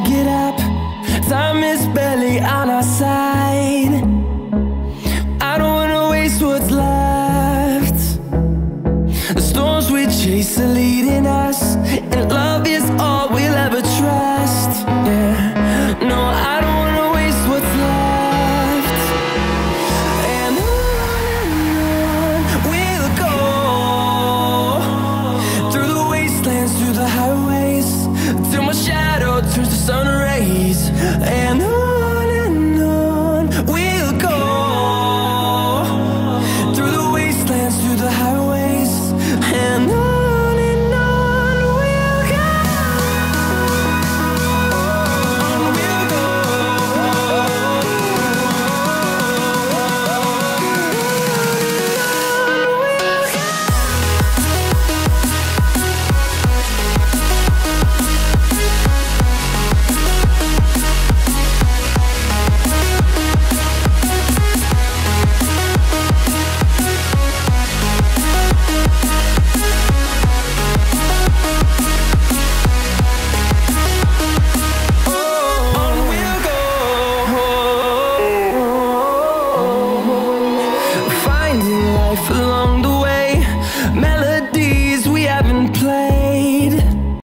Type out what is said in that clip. I get up, time is barely on our side. I don't wanna waste what's left. The storms we chase are